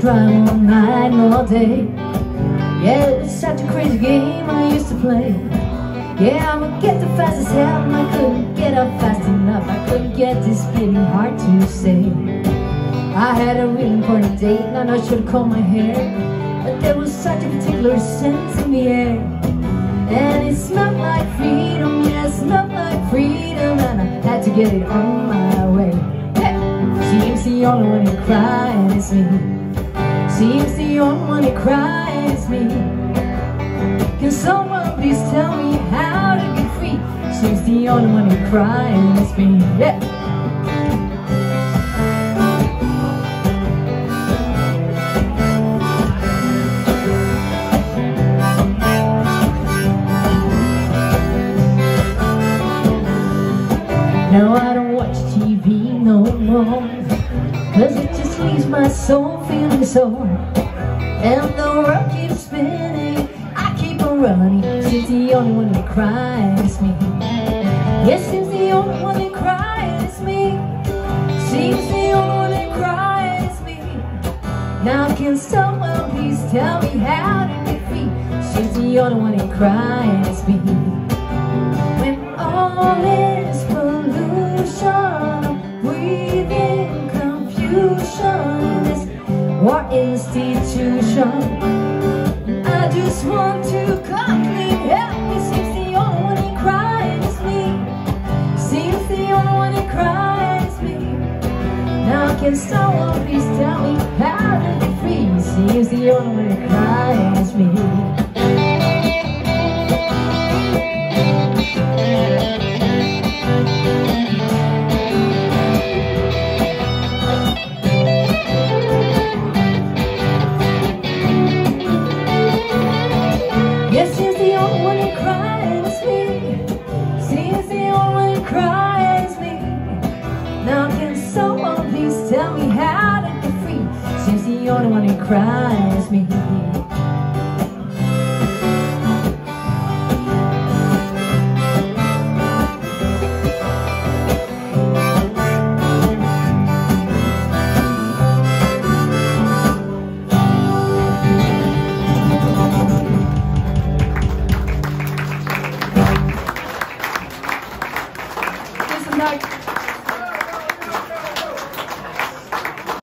drive all night and all day. Yeah, it's such a crazy game I used to play. Yeah, I would get the fastest hell and I couldn't get up fast enough. I couldn't get this feeling hard to say. I had a real important date and I should comb my hair, but there was such a particular scent in the air. And it smelled like freedom, yeah, it smelled like freedom, and I had to get it on my way. Yeah. Seems the only one who cries is me. Seems the only one who cries is me. Can someone please tell me how to get free? Seems the only one who cries is me. Yeah. Now I don't watch TV no more, cause it just leaves my soul feeling sore. And the world keeps spinning, I keep on running. She's the only one that cries me. Yes, she's the only one that cries me. She's the only one that cries me. Now can someone please tell me how to get free? She's the only one that cries me. When all is breathing confusion, this war institution, I just want to come clean. Help me, seems the only one who cries me. Seems the only one who cries me. Now can someone please tell me how to be free? Seems the only one who cries me. Tell me how to get free. Seems the only one who cries me.